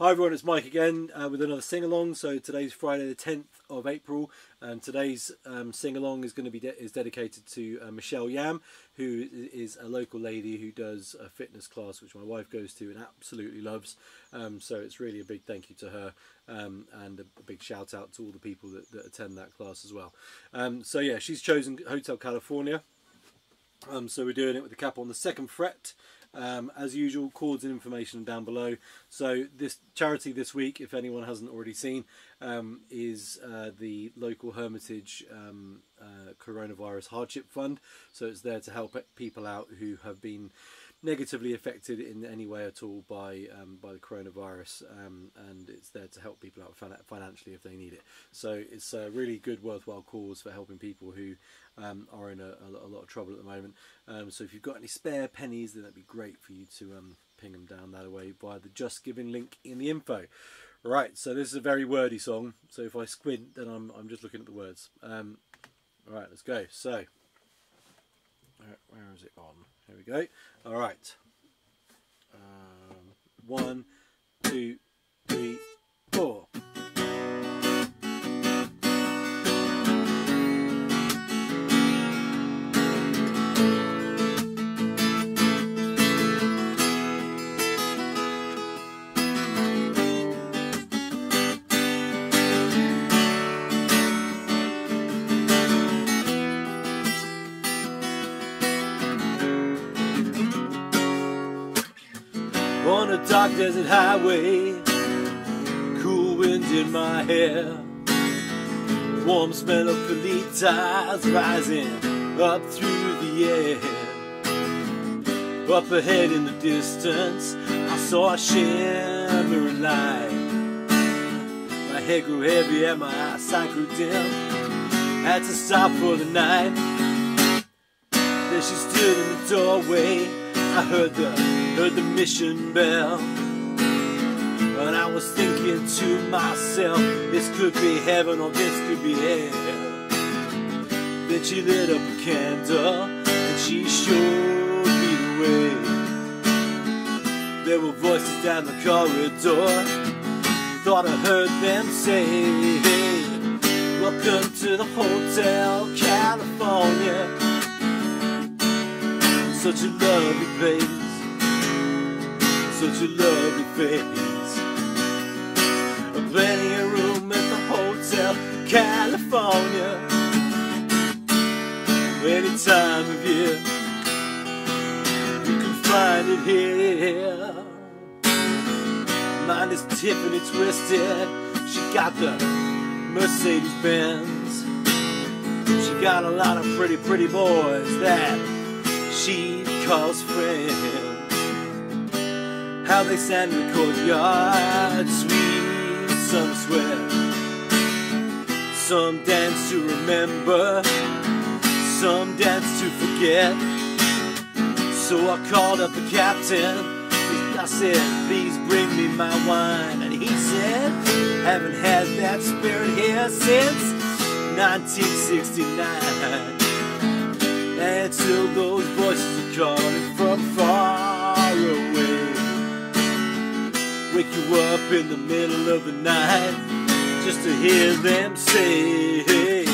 Hi everyone, it's Mike again with another sing-along. So today's Friday the 10th of April, and today's sing-along is going to be dedicated to Michelle Yam, who is a local lady who does a fitness class which my wife goes to and absolutely loves. So it's really a big thank you to her, and a big shout out to all the people that attend that class as well. So yeah, she's chosen Hotel California. So we're doing it with the cap on the 2nd fret. As usual, chords and information down below. So this charity this week, if anyone hasn't already seen, is the local Hermitage Coronavirus Hardship Fund. So it's there to help people out who have been negatively affected in any way at all by the coronavirus, and it's there to help people out financially if they need it. So it's a really good, worthwhile cause for helping people who are in a lot of trouble at the moment. So if you've got any spare pennies, then that'd be great for you to ping them down that way via the Just Giving link in the info. Right, so this is a very wordy song, so if I squint, then I'm just looking at the words. All right, let's go. So where is it on? Here we go. All right. 1, 2, 3, 4. On a dark desert highway, cool winds in my hair, warm smell of pelitas rising up through the air. Up ahead in the distance, I saw a shimmering light. My head grew heavy and my eyesight grew dim. Had to stop for the night. There she stood in the doorway. I heard the mission bell, but I was thinking to myself, this could be heaven or this could be hell. Then she lit up a candle and she showed me the way. There were voices down the corridor, thought I heard them say, hey, welcome to the Hotel California. Such a lovely place, such a lovely face. Plenty of room at the Hotel California. Any time of year, you can find it here. Mine is Tiffany twisted. She got the Mercedes Benz. She got a lot of pretty boys that she calls friends. How they sang in the courtyard, sweet, some swear, some dance to remember, some dance to forget. So I called up the captain, I said, please bring me my wine. And he said, haven't had that spirit here since 1969. And till those voices are calling from far away, wake you up in the middle of the night just to hear them say, hey,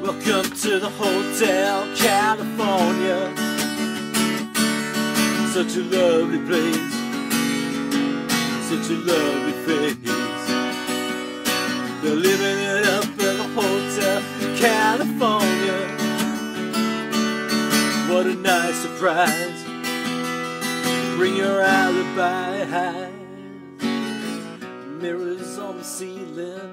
welcome to the Hotel California. Such a lovely place, such a lovely face. They're living it up at the Hotel California. What a nice surprise, bring your alibi high. Mirrors on the ceiling,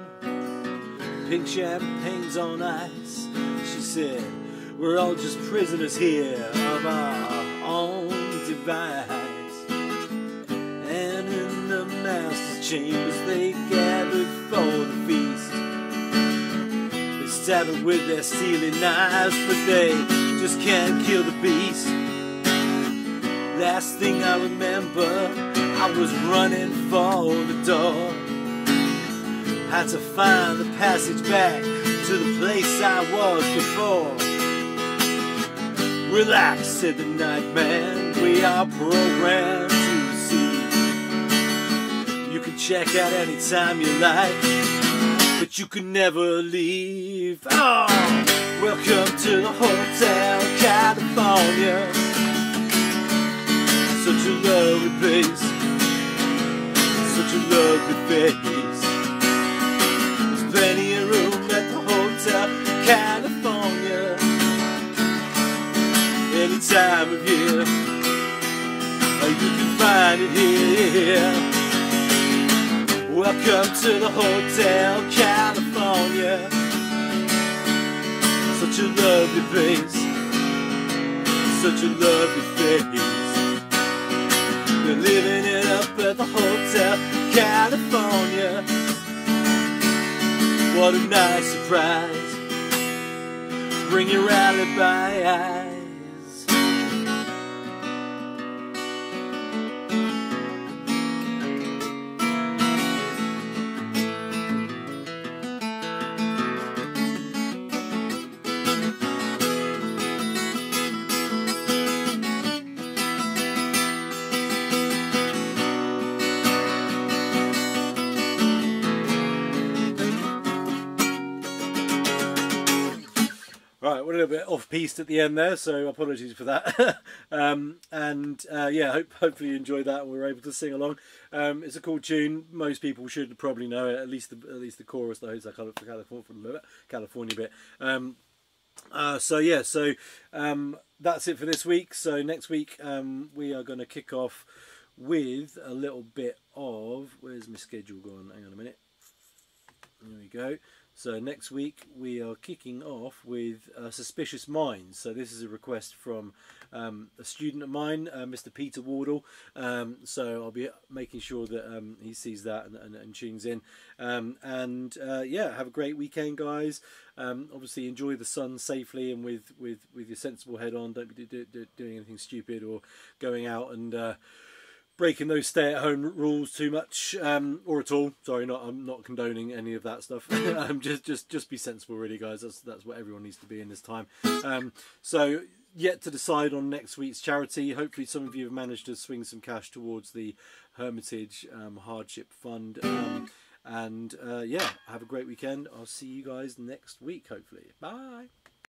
pink champagnes on ice. She said, we're all just prisoners here of our own device. And in the master's chambers they gathered for the feast. They stab it with their stealing knives, but they just can't kill the beast. Last thing I remember, I was running for the door. Had to find the passage back to the place I was before. Relax, said the night man, we are programmed to see. You can check out anytime you like, but you can never leave. Oh, welcome to the Hotel California, such a lovely place, such a lovely place. There's plenty of room at the Hotel California, any time of year. You can find it here. Welcome to the Hotel California, such a lovely place, such a lovely place. We're living it up at the Hotel California. What a nice surprise, bring your alibi eyes. Right, we're a little bit off-piste at the end there, so apologies for that. Yeah, hopefully you enjoyed that and we were able to sing along. It's a cool tune. Most people should probably know it, at least the chorus, the Hotel California bit. That's it for this week. So next week we are going to kick off with a little bit of... Where's my schedule gone? Hang on a minute. There we go. So next week we are kicking off with Suspicious Minds. So this is a request from a student of mine, Mr. Peter Wardle. So I'll be making sure that he sees that and tunes in. Yeah, have a great weekend, guys. Obviously enjoy the sun safely and with your sensible head on. Don't be doing anything stupid or going out and... breaking those stay-at-home rules too much, or at all. Sorry, I'm not condoning any of that stuff. Just be sensible, really, guys. That's what everyone needs to be in this time. So yet to decide on next week's charity. Hopefully, some of you have managed to swing some cash towards the Hermitage Hardship Fund. Yeah, have a great weekend. I'll see you guys next week. Hopefully, bye.